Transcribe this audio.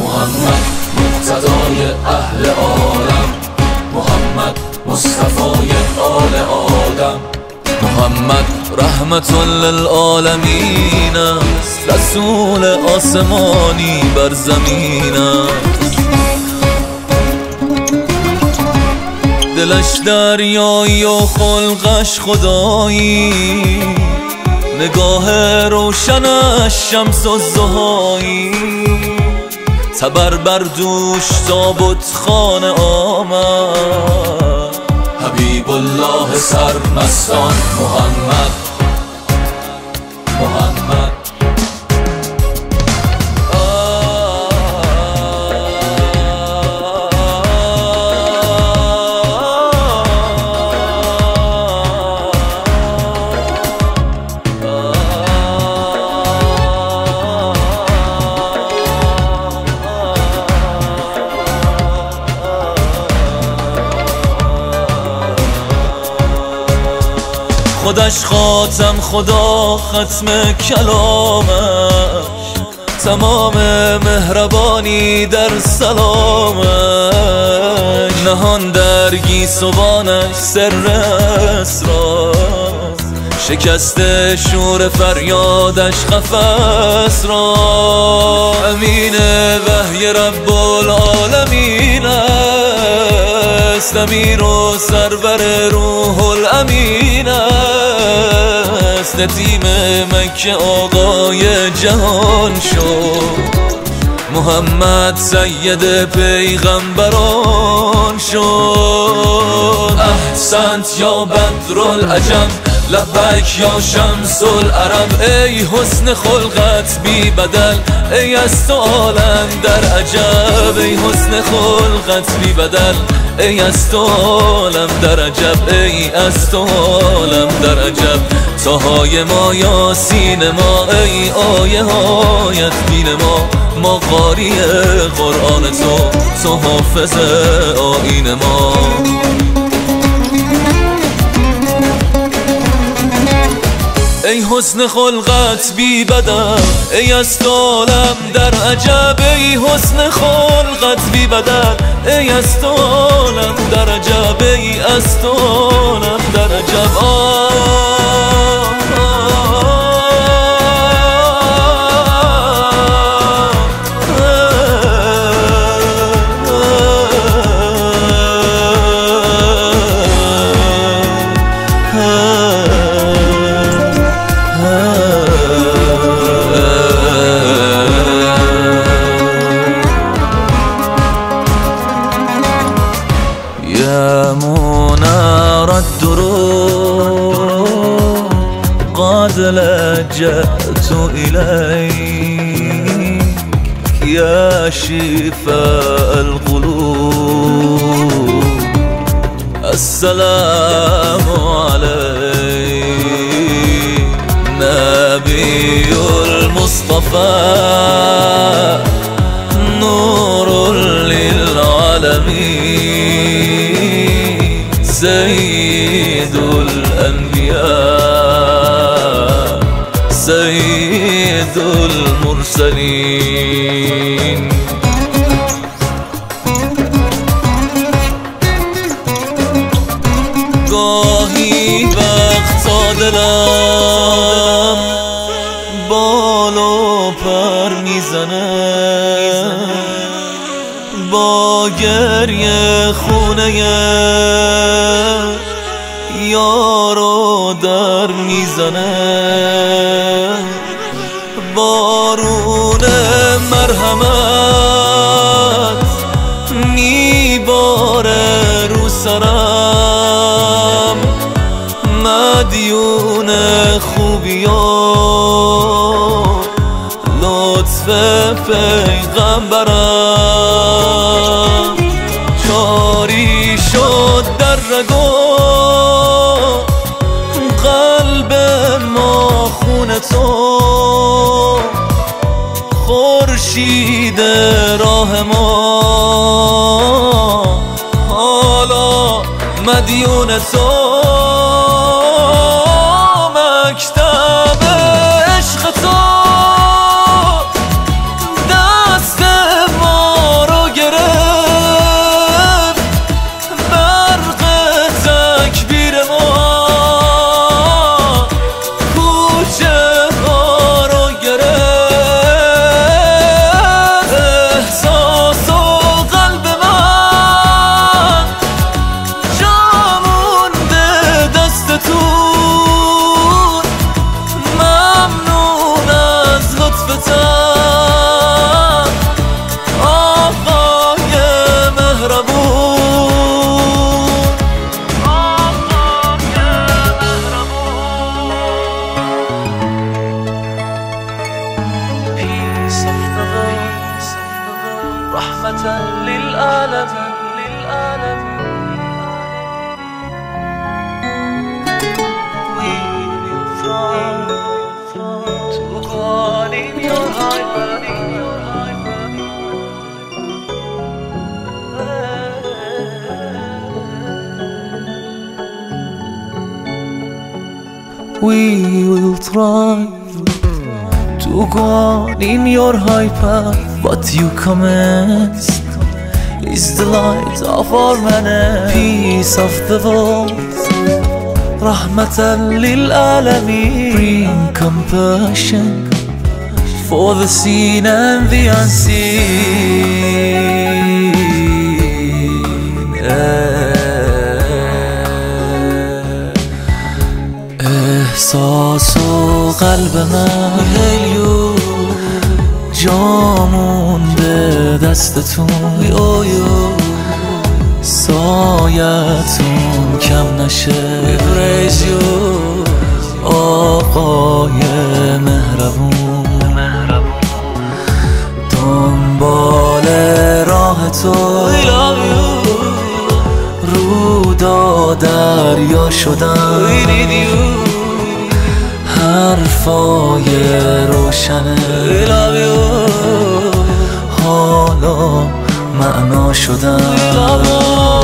محمد مقتدای اهل عالم، محمد مصطفی آل آدم، محمد رحمت للعالمین است، رسول آسمانی بر زمین است. دلش دریایی و خلقش خدایی، نگاه روشنش شمس و زهایی. تبر بر دوش تا بتخانه آمد، حبیب الله سرمستان محمد، محمد. خودش خاتم خدا، ختم کلامش، تمام مهربانی در سلامش. نهان در گیسوانش سر اسرار، شکسته شور فریادش قفس را. امین وحی رب العالمین است، امیر و سرور روح الامین است. ندیم مکه آقای جهان شد، محمد سید پیغمبران شد. احسنت یا بدرالعجم، لبیک یا شمس العرب. ای حسن خلقت بی بدل، ای از تو عالم در عجب. ای حسن خلقت بی بدل، ای از تو عالم در عجب. ای از تو عالم در عجب. تاهای ما یاسین ما، ای آیه هایت دین ما. ما قاری قرآن تو، تو حافظ آیین ما. ای حسن خلقت بی بدل، ای از تو عالم در عجب. ای حسن خلقت بی بدل، ای از تو عالم در عجب. ای از تو عالم در عجب. يا منار الدروب قد لجأت إليك، يا شفاء القلوب السلام عليك، نبي المصطفى نور للعالمين، سيد الأنبياء سيد المرسلين. گاهی وقتا دلم بال و پر میزنه، با گریه خونه یارو در میزنه. بارون مرحمت میباره رو سرم، مدیون خوبی ها لطف پیغمبرم. چاری شد در رگو قلب ما خون تو، خورشید راه ما حالا مدیون تو. مکتب عشق تو دست رحمة للآلمين We will try to go on in your high path. What you commenced is the light of our manner. Peace of the world, Rahmatan lil alamin. Bring compassion for the seen and the unseen. احساس و قلب من هیو جامون به دستتون اویو سایتون کم نشه بریزیو آقای مهربون دنبال راه تو رو دریا شدن حرفای روشنه حالا معنا شدن.